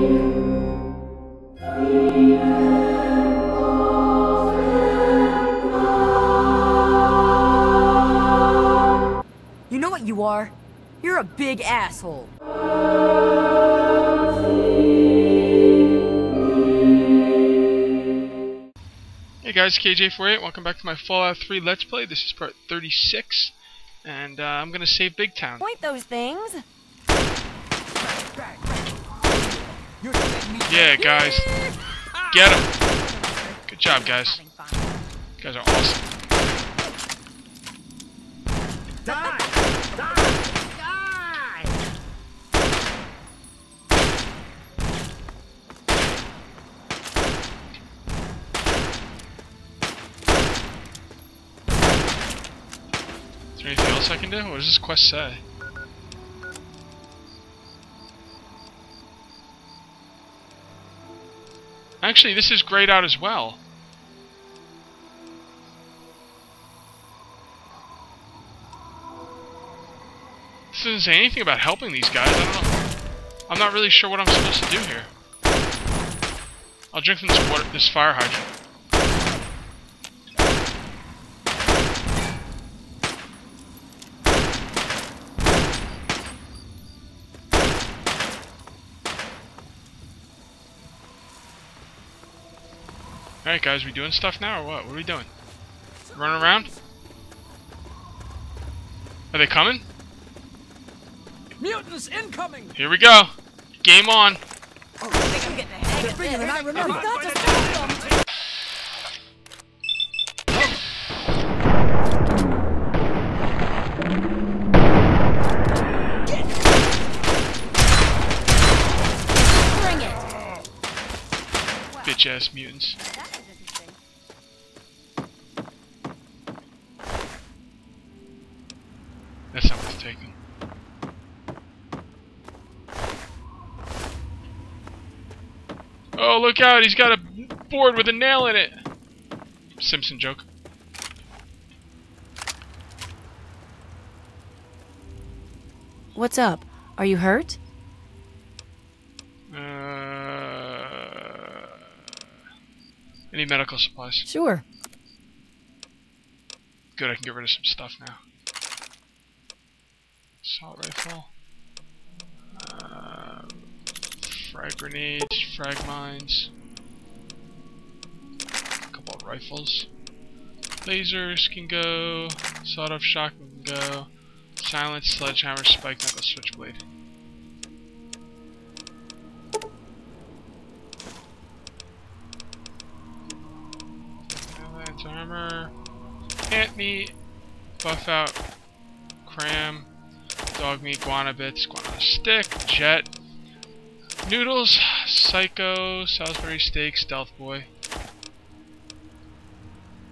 You know what you are? You're a big asshole. Hey guys, KJ48, welcome back to my Fallout 3 Let's Play. This is part 36, and I'm gonna save Big Town. Point those things. Yeah, guys, get him! Good job, guys. You guys are awesome. Die! Die! Is there anything else I can do? What does this quest say? Actually, this is grayed out as well. This doesn't say anything about helping these guys. I don't know. I'm not really sure what I'm supposed to do here. I'll drink from this water, this fire hydrant. Alright guys, we doing stuff now or what? What are we doing? Running around? Are they coming? Mutants incoming! Here we go! Game on! Oh, I think I'm getting the hang of it. And I remember that. Bitch ass mutants. That's not worth taking. Oh, look out! He's got a board with a nail in it! Simpson joke. What's up? Are you hurt? Any medical supplies? Sure. Good, I can get rid of some stuff now. Assault rifle, frag grenades, frag mines, a couple of rifles, lasers can go, sawed-off shotgun can go, silence, sledgehammer, spike knuckle, switchblade. Lance armor, ant meat, buff out, cram. Dog meat, guana bits, guana stick, jet, noodles, psycho, Salisbury steak, stealth boy,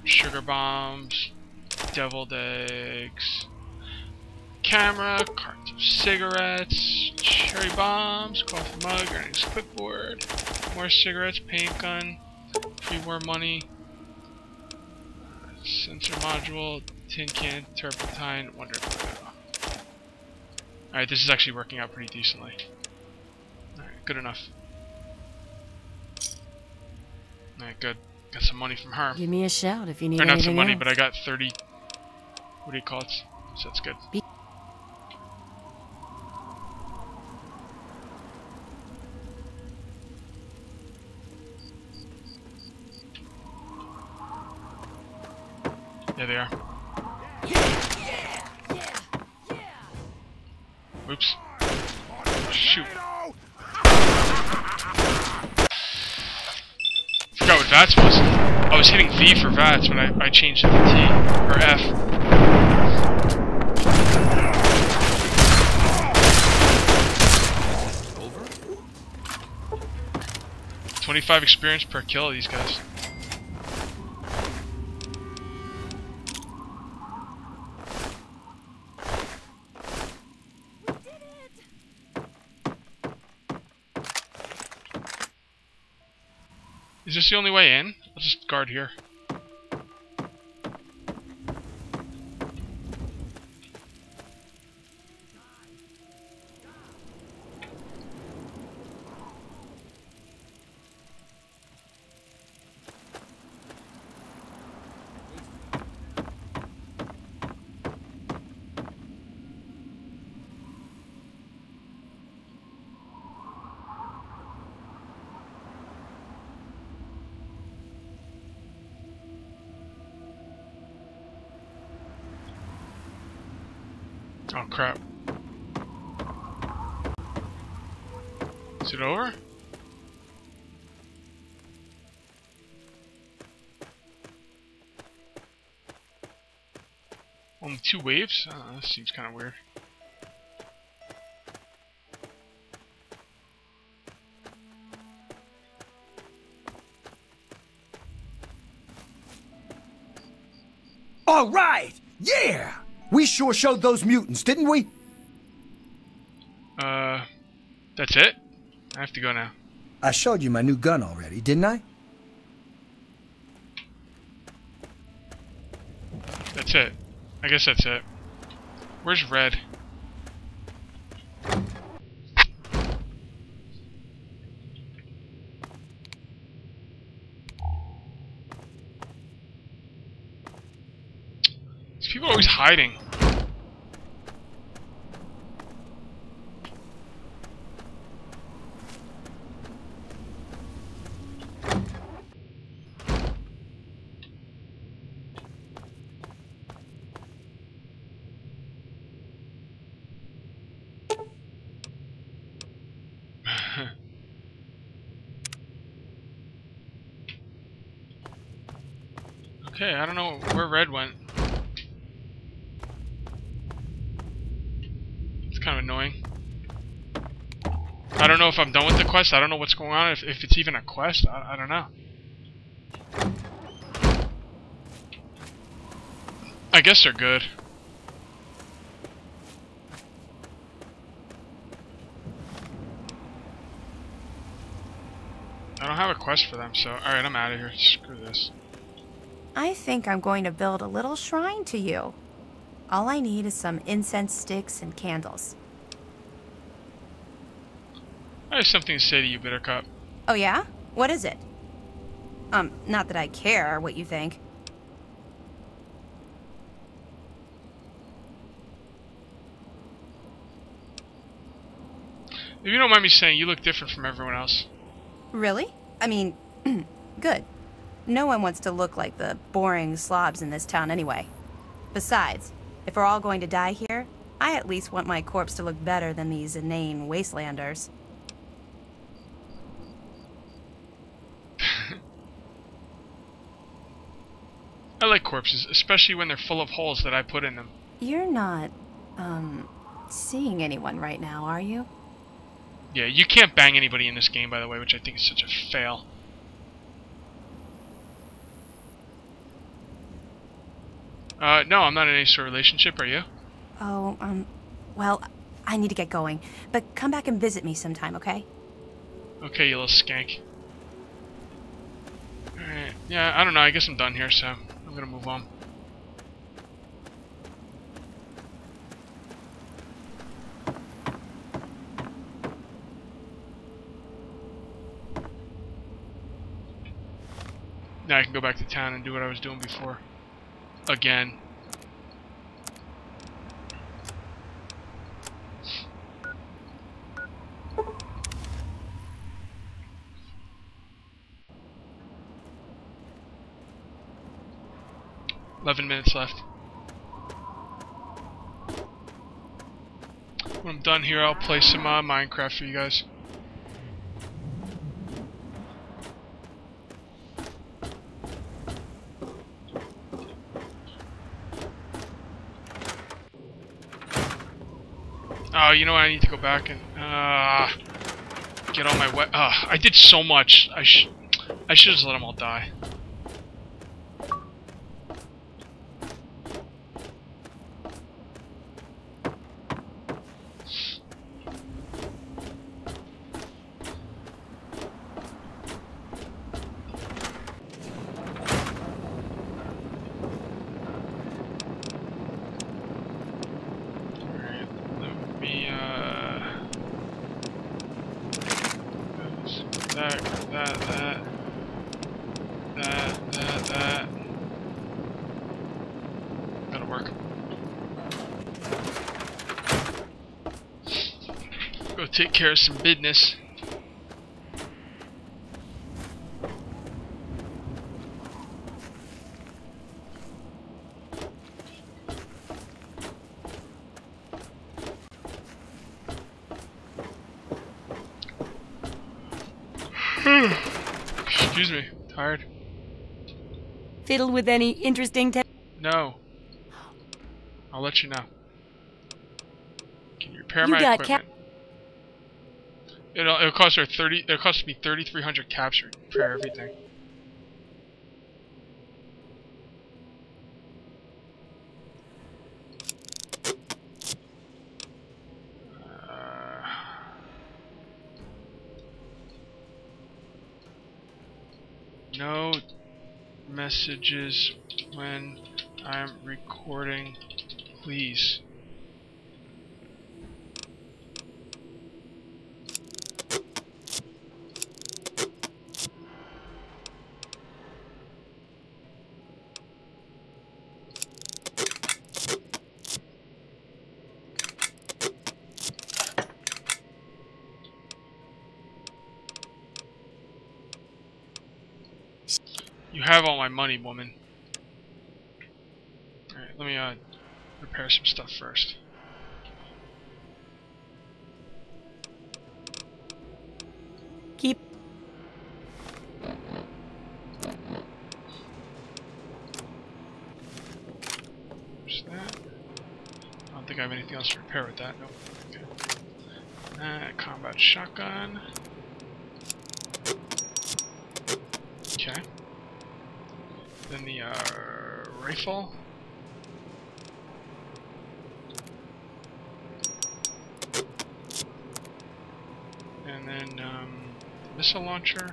sugar bombs, deviled eggs, camera, cartons of cigarettes, cherry bombs, coffee mug, earnings clipboard, more cigarettes, paint gun, pre-war money, sensor module, tin can, turpentine, wonder glue. Alright, this is actually working out pretty decently. Alright, good enough. Alright, good. Got some money from her. Give me a shout if you need anything else. Or not some money, but I got 30... What do you call it? So that's good. There they are. Oops. Shoot. Forgot what VATS was. I was hitting V for VATS, but I changed it to T or F. Over. 25 experience per kill, these guys. Is this the only way in? I'll just guard here. Oh crap. Is it over? Only two waves? That seems kind of weird. All right! Yeah! We sure showed those mutants, didn't we? That's it? I have to go now. I showed you my new gun already, didn't I? That's it. I guess that's it. Where's Red? These people are always hiding. Okay, I don't know where Red went. It's kind of annoying. I don't know if I'm done with the quest. I don't know what's going on. If it's even a quest, I don't know. I guess they're good. I don't have a quest for them, so... Alright, I'm out of here. Screw this. I think I'm going to build a little shrine to you. All I need is some incense sticks and candles. I have something to say to you, Bittercup. Oh yeah? What is it? Not that I care what you think. If you don't mind me saying, you look different from everyone else. Really? I mean, good. No one wants to look like the boring slobs in this town anyway. Besides, if we're all going to die here, I at least want my corpse to look better than these inane wastelanders. I like corpses, especially when they're full of holes that I put in them. You're not, seeing anyone right now, are you? Yeah, you can't bang anybody in this game, by the way, which I think is such a fail. No, I'm not in any sort of relationship, are you? Oh, well, I need to get going. But come back and visit me sometime, okay? Okay, you little skank. Alright, yeah, I don't know, I guess I'm done here, so I'm gonna move on. Now I can go back to town and do what I was doing before. Again. Eleven minutes left. When I'm done here, I'll play some Minecraft for you guys. Oh, you know what? I need to go back and get all my wet. I did so much. I should just let them all die. That. That'll work. Go take care of some business. Excuse me. Tired. Fiddle with any interesting tech? No. I'll let you know. Can you repair my equipment? It'll cost her 30. It'll cost me 3,300 caps to repair everything. No messages when I'm recording, please. You have all my money, woman. Alright, let me repair some stuff first. Keep. There's that. I don't think I have anything else to repair with that. Nope. Okay. Combat shotgun. Okay. Then the rifle. And then the missile launcher.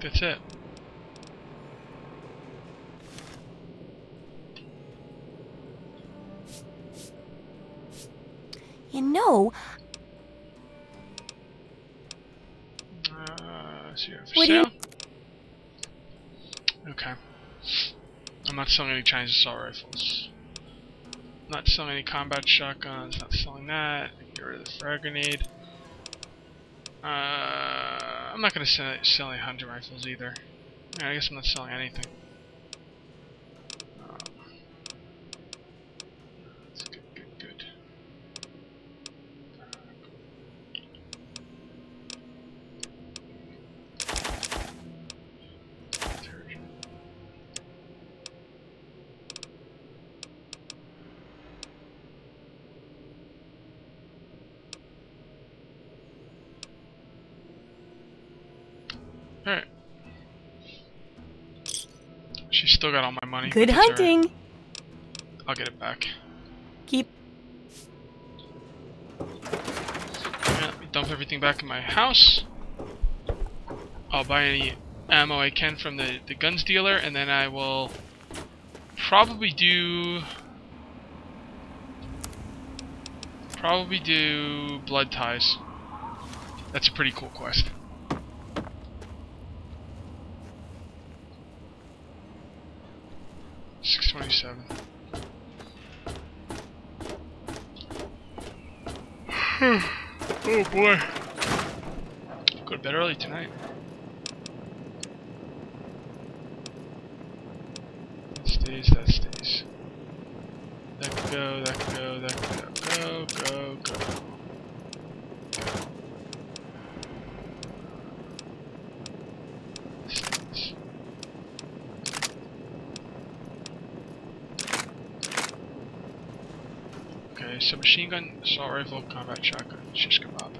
That's it. You know, sale? Okay. I'm not selling any Chinese assault rifles. I'm not selling any combat shotguns. Not selling that. Get rid of the frag grenade. I'm not gonna sell any hunting rifles either. Yeah, I guess I'm not selling anything. That's good. Good. Alright. She's still got all my money. Good hunting! Her. I'll get it back. Keep. Yeah, let me dump everything back in my house. I'll buy any ammo I can from the guns dealer, and then I will probably do... Blood Ties. That's a pretty cool quest. Oh boy. Go to bed early tonight. That stays, that stays. That could go, that could go, that could go. Go, go, go. So machine gun, assault rifle, combat shotgun, shish kebab.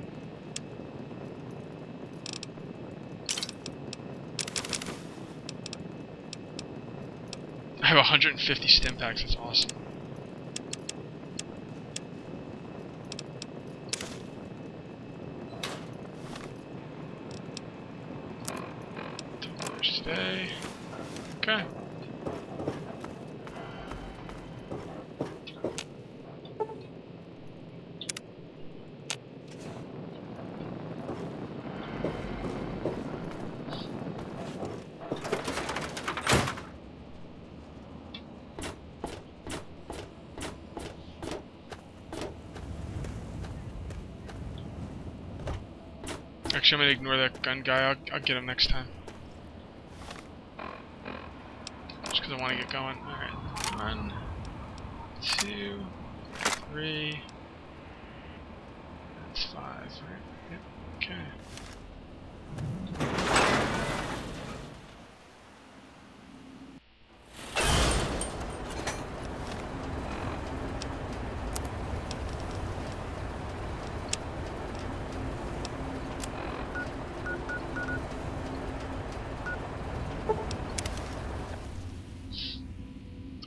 I have 150 stim packs, that's awesome. Today. Okay. I'm gonna ignore that gun guy. I'll get him next time. Just because I want to get going. Alright. 1, 2, 3, Blood Ties, right? Yep, okay.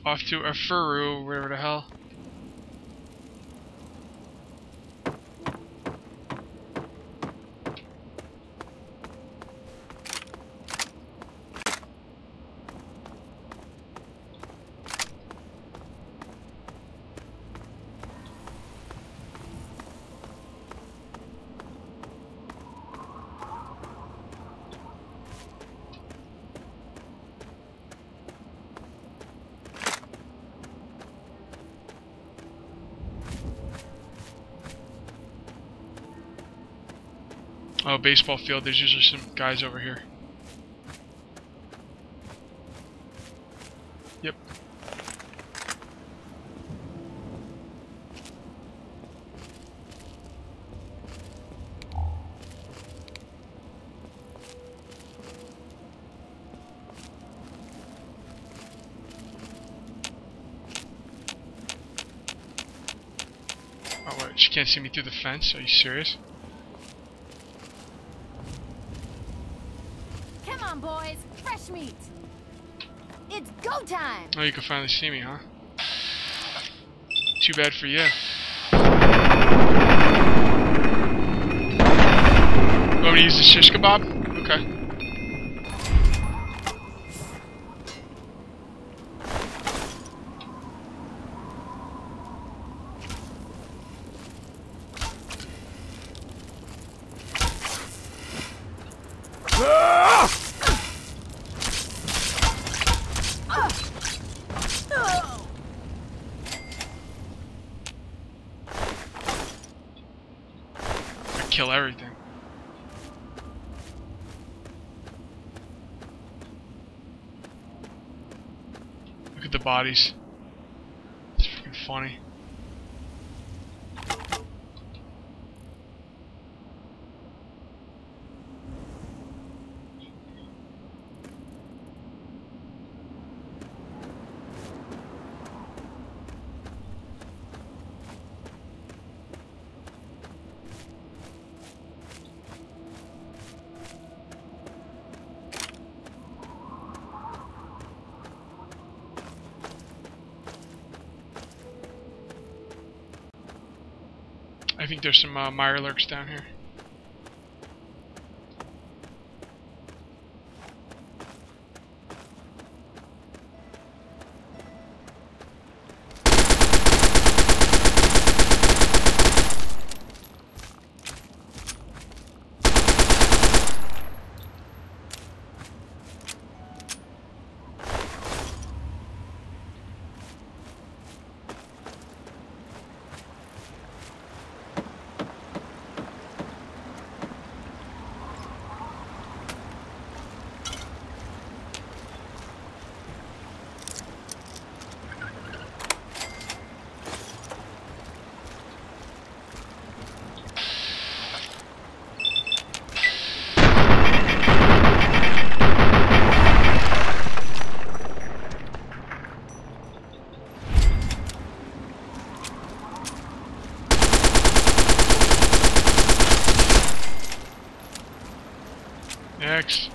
Off to Afuru, whatever the hell. Oh, baseball field, there's usually some guys over here. Yep. Oh wait, she can't see me through the fence, are you serious? Boys, fresh meat. It's go time. Oh, you can finally see me, huh? Too bad for you. You want me to use the shish kebab? Okay. Kill everything. Look at the bodies. It's freaking funny. I think there's some Mirelurks down here. Next.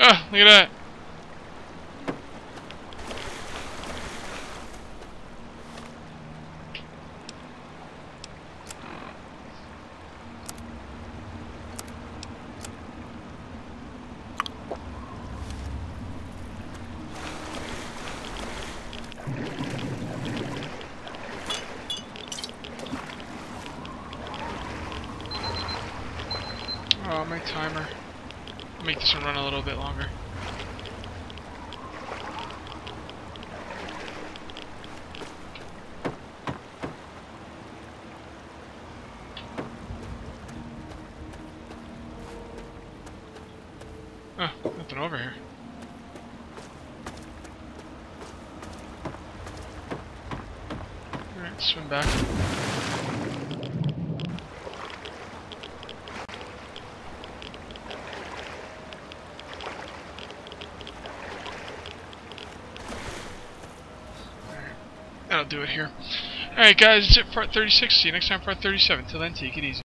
Ah, look at that. Oh, my timer. I'll make this one run a little bit longer. Nothing over here. Alright, swim back. Alright, that'll do it here. Alright guys, that's it for part 36. See you next time for part 37. Till then, take it easy.